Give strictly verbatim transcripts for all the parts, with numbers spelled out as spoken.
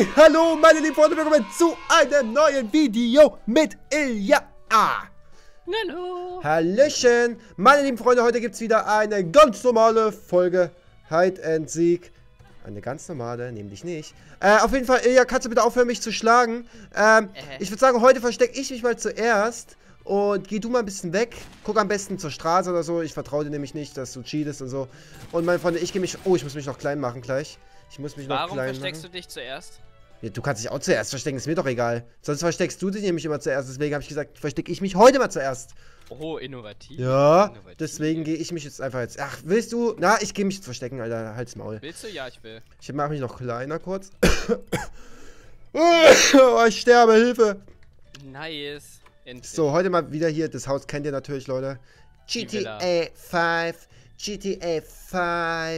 Hey, hallo meine lieben Freunde, willkommen zu einem neuen Video mit Ilja. Hallo. Hallöchen. Meine lieben Freunde, heute gibt es wieder eine ganz normale Folge Hide and Seek. Eine ganz normale, nämlich nicht. Äh, auf jeden Fall, Ilja, kannst du bitte aufhören, mich zu schlagen? Ähm, äh. Ich würde sagen, heute verstecke ich mich mal zuerst. Und geh du mal ein bisschen weg. Guck am besten zur Straße oder so. Ich vertraue dir nämlich nicht, dass du cheatest und so. Und meine Freunde, ich gehe mich... Oh, ich muss mich noch klein machen gleich. Ich muss mich Warum noch klein machen. Warum versteckst du dich zuerst? Ja, du kannst dich auch zuerst verstecken, ist mir doch egal. Sonst versteckst du dich nämlich immer zuerst. Deswegen habe ich gesagt, verstecke ich mich heute mal zuerst. Oh, innovativ. Ja, innovativ. Deswegen gehe ich mich jetzt einfach jetzt... Ach, willst du? Na, ich gehe mich jetzt verstecken, Alter. Halt's Maul. Willst du? Ja, ich will. Ich mache mich noch kleiner kurz. Oh, ich sterbe, Hilfe. Nice. Endlich. So, heute mal wieder hier, das Haus kennt ihr natürlich, Leute. G T A fünf, G T A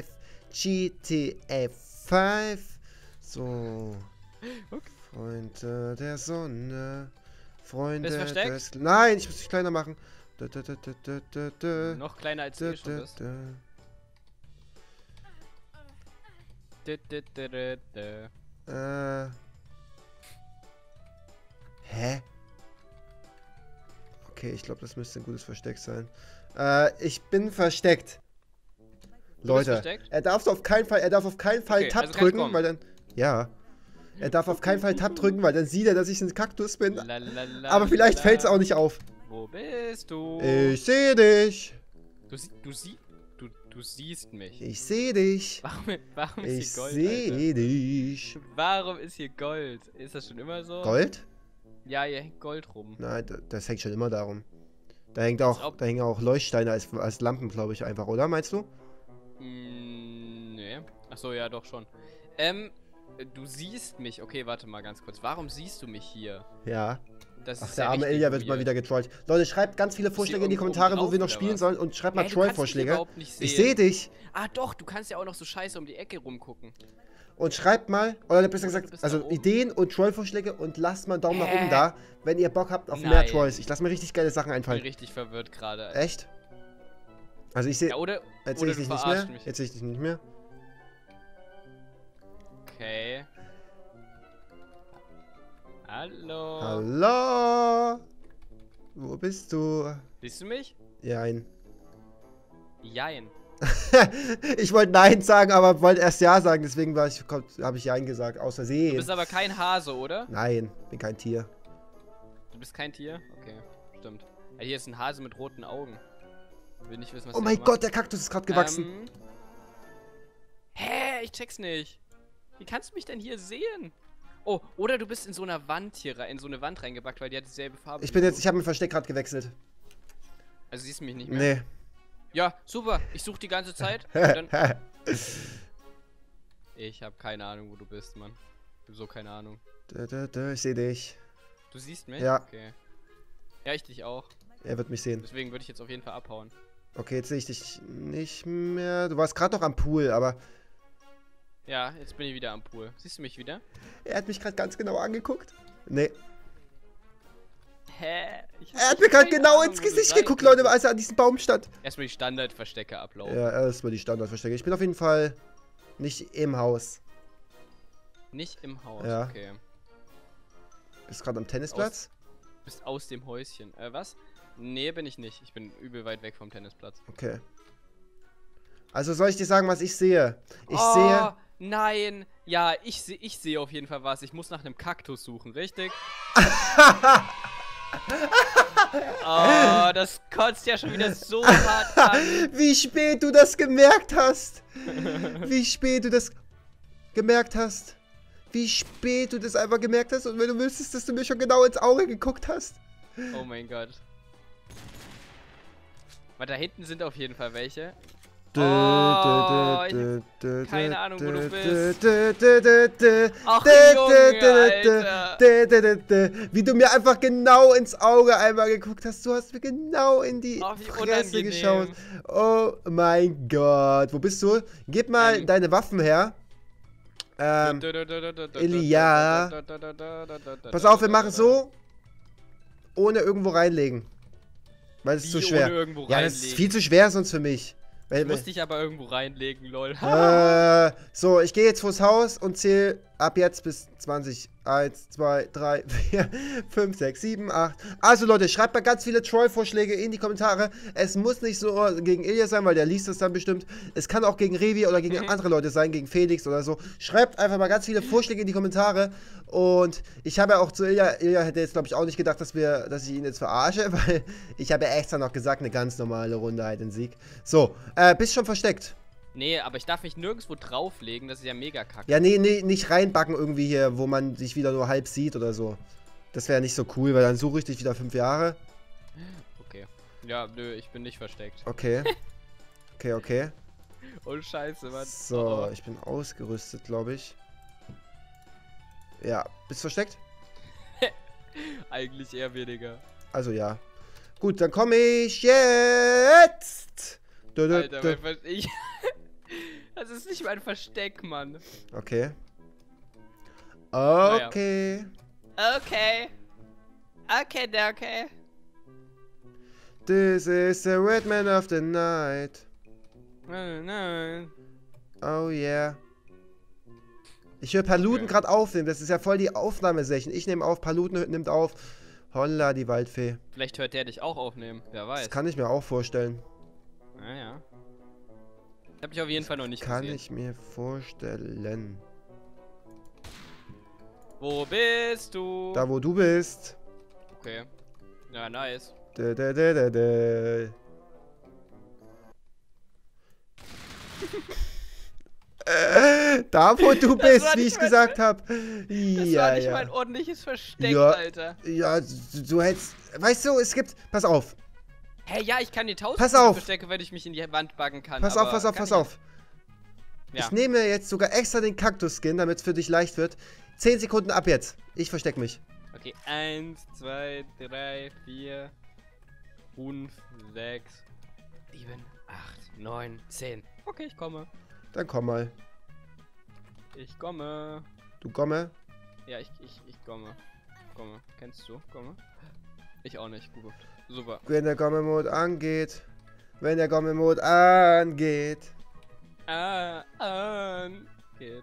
fünf, G T A fünf. So. Okay. Freunde der Sonne. Freunde des... Nein, ich muss dich kleiner machen. Da, da, da, da, da, da. Noch kleiner als du schon bist. Äh. Hä? Okay, ich glaube, das müsste ein gutes Versteck sein. Äh, ich bin versteckt. Leute, versteckt? er darf auf keinen Fall, er darf auf keinen Fall okay, Tab also drücken, weil dann, ja, er darf auf keinen Fall Tab drücken, weil dann sieht er, dass ich ein Kaktus bin. La, la, la, aber vielleicht fällt es auch nicht auf. Wo bist du? Ich sehe dich. Du, sie, du, sie, du, du siehst mich. Ich sehe dich. Warum, warum ist ich hier Gold? Ich sehe dich. Warum ist hier Gold? Ist das schon immer so? Gold? Ja, hier hängt Gold rum. Nein, das, das hängt schon immer darum. Da hängt auch, da hängen auch Leuchtsteine als, als Lampen, glaube ich, einfach, oder? Meinst du? Mm, nee. Achso, ja, doch schon. Ähm, du siehst mich. Okay, warte mal ganz kurz. Warum siehst du mich hier? Ja. Das Ach, ist der arme Ilja wird mal wieder getrollt. Leute, schreibt ganz viele Vorschläge in die Kommentare, wo wir noch spielen sollen. Und schreibt mal Troll-Vorschläge. Ich sehe dich. Ah, doch, du kannst ja auch noch so scheiße um die Ecke rumgucken. Und schreibt mal, oder besser gesagt, also Ideen und Trollvorschläge und lasst mal einen Daumen nach oben da, wenn ihr Bock habt auf Nein. mehr Trolls. Ich lasse mir richtig geile Sachen einfallen. Ich bin richtig verwirrt gerade. Echt? Also ich sehe. Ja, oder jetzt sehe ich dich nicht mehr. Mich. Jetzt sehe ich dich nicht mehr. Okay. Hallo. Hallo. Wo bist du? Siehst du mich? Jein. Jein. Ich wollte Nein sagen, aber wollte erst Ja sagen, deswegen habe ich Nein gesagt, außer See. Du bist aber kein Hase, oder? Nein, bin kein Tier. Du bist kein Tier? Okay, stimmt. Ja, hier ist ein Hase mit roten Augen. Will nicht wissen, was. Oh mein Gott, macht. Der Kaktus ist gerade gewachsen. Ähm, hä, ich check's nicht. Wie kannst du mich denn hier sehen? Oh, oder du bist in so einer Wand hier, in so eine Wand reingebackt, weil die hat dieselbe Farbe. Ich bin jetzt, ich habe mein Versteck gerade gewechselt. Also siehst du mich nicht mehr? Nee. Ja, super. Ich suche die ganze Zeit. Und dann ich habe keine Ahnung, wo du bist, Mann. Ich hab so keine Ahnung. Da, da, da, ich sehe dich. Du siehst mich? Ja. Okay. Ja, ich dich auch. Er wird mich sehen. Deswegen würde ich jetzt auf jeden Fall abhauen. Okay, jetzt sehe ich dich nicht mehr. Du warst gerade noch am Pool, aber... Ja, jetzt bin ich wieder am Pool. Siehst du mich wieder? Er hat mich gerade ganz genau angeguckt. Nee. Hä? Er hat mir gerade genau Ahnung, ins Gesicht geguckt, Leute, als er an diesem Baum stand. Erstmal die Standardverstecke ablaufen. Ja, erstmal die Standardverstecke. Ich bin auf jeden Fall nicht im Haus. Nicht im Haus, ja. Okay. Bist gerade am Tennisplatz? Aus, bist aus dem Häuschen. Äh, was? Nee, bin ich nicht. Ich bin übel weit weg vom Tennisplatz. Okay. Also soll ich dir sagen, was ich sehe? Ich oh, sehe... Nein! Ja, ich, se ich sehe auf jeden Fall was. Ich muss nach einem Kaktus suchen, richtig? Oh, das kotzt ja schon wieder so hart an. Wie spät du das gemerkt hast. Wie spät du das gemerkt hast. Wie spät du das einfach gemerkt hast. Und wenn du wüsstest, dass du mir schon genau ins Auge geguckt hast. Oh mein Gott. Weil da hinten sind auf jeden Fall welche. Oh, ich, keine Ahnung, wo du bist. Ach, Junge, wie du mir einfach genau ins Auge einmal geguckt hast. Du hast mir genau in die oh, Fresse geschaut. Oh mein Gott. Wo bist du? Gib mal ähm. deine Waffen her. Ähm, Ilja. Pass auf, wir machen so. Ohne irgendwo reinlegen. Weil es ist zu schwer. Ja, das ist viel zu schwer sonst für mich. Ich muss dich aber irgendwo reinlegen, lol. Äh, so, ich gehe jetzt vors Haus und zähle Ab jetzt bis zwanzig. eins, zwei, drei, vier, fünf, sechs, sieben, acht. Also Leute, schreibt mal ganz viele Troll-Vorschläge in die Kommentare. Es muss nicht so gegen Ilja sein, weil der liest das dann bestimmt. Es kann auch gegen Revi oder gegen mhm. andere Leute sein, gegen Felix oder so. Schreibt einfach mal ganz viele Vorschläge in die Kommentare. Und ich habe ja auch zu Ilja, Ilja hätte jetzt glaube ich auch nicht gedacht, dass, wir, dass ich ihn jetzt verarsche, weil ich habe ja extra noch gesagt, eine ganz normale Runde halt den Sieg. So, äh, bist schon versteckt. Nee, aber ich darf mich nirgendwo drauflegen, das ist ja mega kacke. Ja, nee, nee, nicht reinbacken irgendwie hier, wo man sich wieder nur halb sieht oder so. Das wäre ja nicht so cool, weil dann suche ich dich wieder fünf Jahre. Okay. Ja, nö, ich bin nicht versteckt. Okay. Okay, okay. Oh, scheiße, Mann. So, oh, ich bin ausgerüstet, glaube ich. Ja, bist du versteckt? Eigentlich eher weniger. Also ja. Gut, dann komme ich jetzt. Du, du, Alter, du. Mein ich... Das ist nicht mein Versteck, Mann. Okay. Okay. Naja. Okay. Okay, okay. This is the red man of the night. Nein, nein. Oh yeah. Ich höre Paluten okay. gerade aufnehmen. Das ist ja voll die Aufnahmesession. Ich nehme auf, Paluten nimmt auf. Holla, die Waldfee. Vielleicht hört der dich auch aufnehmen. Wer weiß. Das kann ich mir auch vorstellen. Naja. Das hab ich auf jeden Fall noch nicht gesehen. Kann ich mir vorstellen. Wo bist du? Da, wo du bist. Okay. Ja, nice. Da, da, da, da, da. äh, da, wo du bist, wie ich gesagt habe. Das war nicht mein ordentliches Versteck, Alter. Ja, du hättest... Weißt du, es gibt... Pass auf. Hä, hey, ja, ich kann die tausend verstecke, wenn ich mich in die Wand backen kann. Pass auf, pass auf, pass auf. Ja. Ich nehme jetzt sogar extra den Kaktus-Skin, damit es für dich leicht wird. Zehn Sekunden ab jetzt. Ich verstecke mich. Okay, eins, zwei, drei, vier, fünf, sechs, sieben, acht, neun, zehn. Okay, ich komme. Dann komm mal. Ich komme. Du komme? Ja, ich, ich, ich komme. Komme. Kennst du? Komme. Ich auch nicht, gut. Super. Wenn der Gommel-Mode angeht. Wenn der Gommel-Mode angeht. Ah, angeht.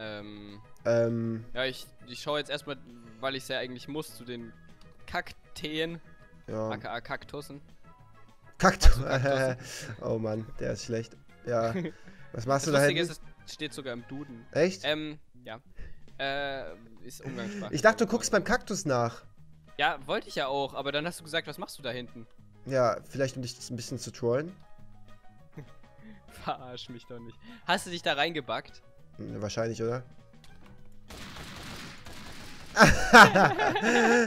Ähm. Ähm. Ja, ich, ich schaue jetzt erstmal, weil ich es ja eigentlich muss, zu den Kakteen. Ja. aka Kaktussen. Kaktus. Oh Mann, der ist schlecht. Ja. Was machst das du da hinten? Ist, es steht sogar im Duden. Echt? Ähm, ja. Äh, ist umgangssprachlich. Ich dachte, du guckst beim Kaktus nach. Ja, wollte ich ja auch, aber dann hast du gesagt, was machst du da hinten? Ja, vielleicht um dich ein bisschen zu trollen. Verarsch mich doch nicht. Hast du dich da reingebackt? Wahrscheinlich, oder?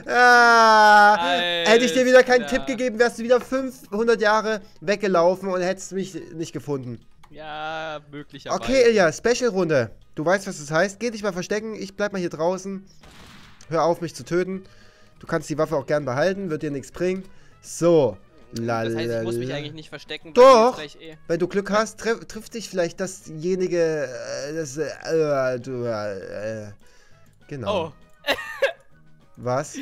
ah, hätte ich dir wieder keinen Tipp gegeben, wärst du wieder fünfhundert Jahre weggelaufen und hättest mich nicht gefunden. Ja, möglicherweise. Okay, Ilja, Special-Runde. Du weißt, was das heißt. Geh dich mal verstecken, ich bleib mal hier draußen. Hör auf, mich zu töten. Du kannst die Waffe auch gern behalten, wird dir nichts bringen. So. Lalala. Das heißt, ich muss mich eigentlich nicht verstecken. Doch, weil ich eh wenn du Glück hast, trifft triff dich vielleicht dasjenige, äh, das, äh, du, äh, genau. Oh. Was?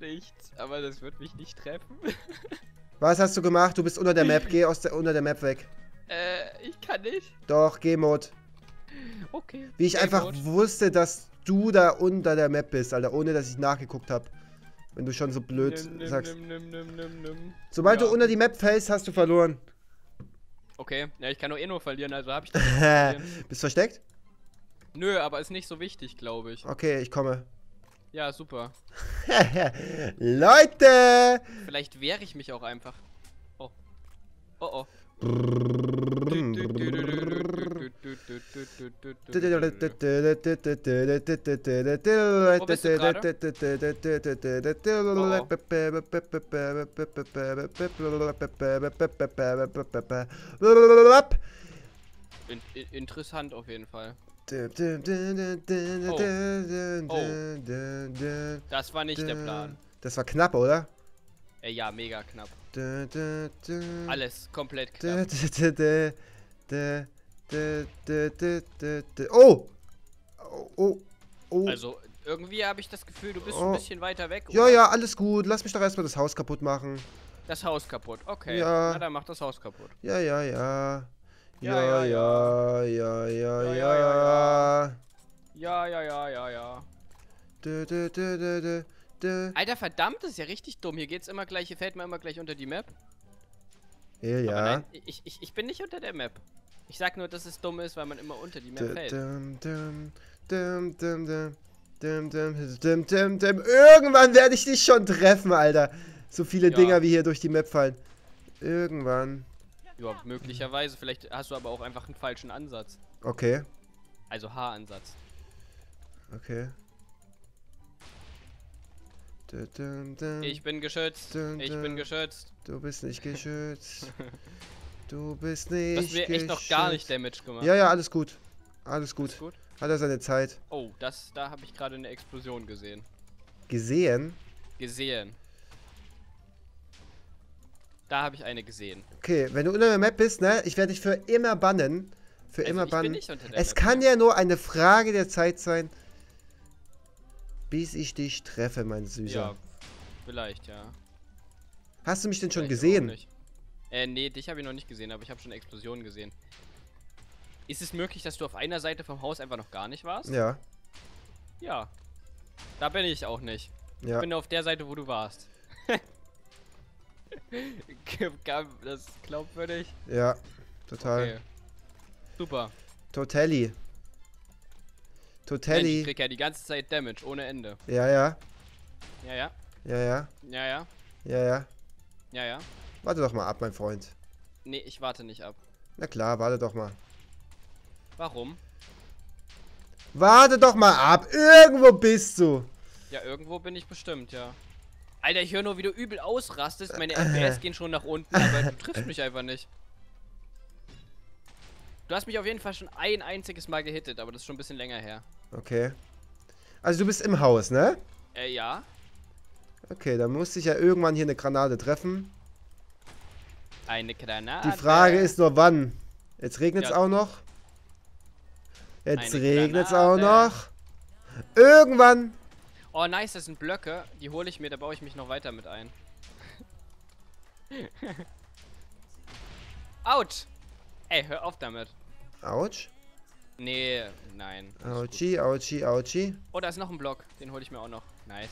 Nichts, aber das wird mich nicht treffen. Was hast du gemacht? Du bist unter der Map, geh aus der, unter der Map weg. Äh, ich kann nicht. Doch, G-Mode. Okay. Wie ich einfach wusste, dass du da unter der Map bist, Alter, ohne dass ich nachgeguckt habe. Wenn du schon so blöd nimm, sagst. Nimm, nimm, nimm, nimm, nimm. Sobald ja. du unter die Map fällst, hast du verloren. Okay, ja, ich kann doch eh nur verlieren, also hab ich das nicht verlieren. Bist versteckt? Nö, aber ist nicht so wichtig, glaube ich. Okay, ich komme. Ja, super. Leute! Vielleicht wehre ich mich auch einfach. Oh. Oh, oh. Interessant auf jeden Fall. Das war nicht der Plan. Das war knapp, oder? Ja, mega knapp. Alles komplett knapp. Oh! Oh! Oh! Also, irgendwie habe ich das Gefühl, du bist oh. ein bisschen weiter weg. Oder? Ja, ja, alles gut. Lass mich doch erstmal das Haus kaputt machen. Das Haus kaputt, okay. Ja. Na, dann mach das Haus kaputt. Ja, ja, ja. Ja, ja, ja, ja, ja, ja, ja. Ja, ja, ja, ja. Ja, ja, ja, ja, ja. Dö, dö, dö, dö, dö, dö. Alter, verdammt, das ist ja richtig dumm. Hier geht's immer gleich, hier fällt man immer gleich unter die Map. Ja, ja. Nein, ich, ich, ich bin nicht unter der Map. Ich sag nur, dass es dumm ist, weil man immer unter die Map fällt. Irgendwann werde ich dich schon treffen, Alter. So viele ja. Dinger, wie hier durch die Map fallen. Irgendwann. Ja, möglicherweise. Vielleicht hast du aber auch einfach einen falschen Ansatz. Okay. Also Haaransatz. Okay. Ich bin geschützt. Ich bin geschützt. Du bist nicht geschützt. Du bist nicht. Du hast mir echt geschützt. Noch gar nicht Damage gemacht. Ja, ja, alles gut. Alles gut. Alles gut? Hat er seine Zeit. Oh, das, da habe ich gerade eine Explosion gesehen. Gesehen? Gesehen. Da habe ich eine gesehen. Okay, wenn du unter der Map bist, ne? Ich werde dich für immer bannen. Für also immer bannen. Es Map kann ja nur eine Frage der Zeit sein, bis ich dich treffe, mein Süßer. Ja, vielleicht, ja. Hast du mich denn vielleicht schon gesehen? Äh, nee, dich habe ich noch nicht gesehen, aber ich habe schon Explosionen gesehen. Ist es möglich, dass du auf einer Seite vom Haus einfach noch gar nicht warst? Ja. Ja. Da bin ich auch nicht. Ja. Ich bin auf der Seite, wo du warst. Das ist glaubwürdig. Ja, total. Okay. Super. Totelli. Totelli. Mensch, ich krieg ja die ganze Zeit Damage, ohne Ende. Ja, ja. Ja, ja. Ja, ja. Ja, ja. Ja, ja. Ja, ja. Warte doch mal ab, mein Freund. Nee, ich warte nicht ab. Na klar, warte doch mal. Warum? Warte doch mal ab, irgendwo bist du. Ja, irgendwo bin ich bestimmt, ja. Alter, ich höre nur, wie du übel ausrastest. Meine F P S gehen schon nach unten, aber du triffst mich einfach nicht. Du hast mich auf jeden Fall schon ein einziges Mal gehittet, aber das ist schon ein bisschen länger her. Okay. Also du bist im Haus, ne? Äh, ja. Okay, dann musste ich ja irgendwann hier eine Granate treffen. Eine Granate? Die Frage ist nur, wann. Jetzt regnet's ja. auch noch. Jetzt eine regnet's Granate. auch noch. Irgendwann. Oh nice, das sind Blöcke. Die hole ich mir, da baue ich mich noch weiter mit ein. Autsch! Ey, hör auf damit. Autsch? Nee, nein. Autschi, autschi, autschi. Oh, da ist noch ein Block. Den hole ich mir auch noch. Nice.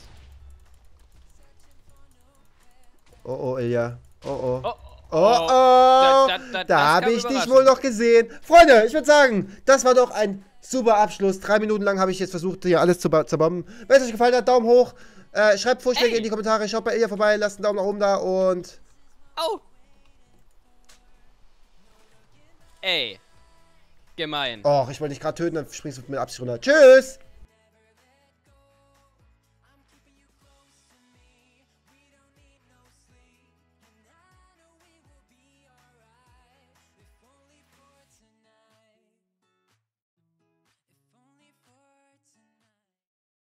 Oh, oh, Ilja. Oh, oh. Oh, oh. oh. Da, da, da, da habe ich dich wohl noch gesehen. Freunde, ich würde sagen, das war doch ein super Abschluss. Drei Minuten lang habe ich jetzt versucht, hier alles zu zerbomben. Wenn es euch gefallen hat, Daumen hoch. Äh, schreibt Vorschläge Ey. in die Kommentare. Schaut bei Ilja vorbei. Lasst einen Daumen nach oben da und... Au! Ey, gemein. Och, ich wollte dich gerade töten, dann springst du mit Absicht runter. Tschüss!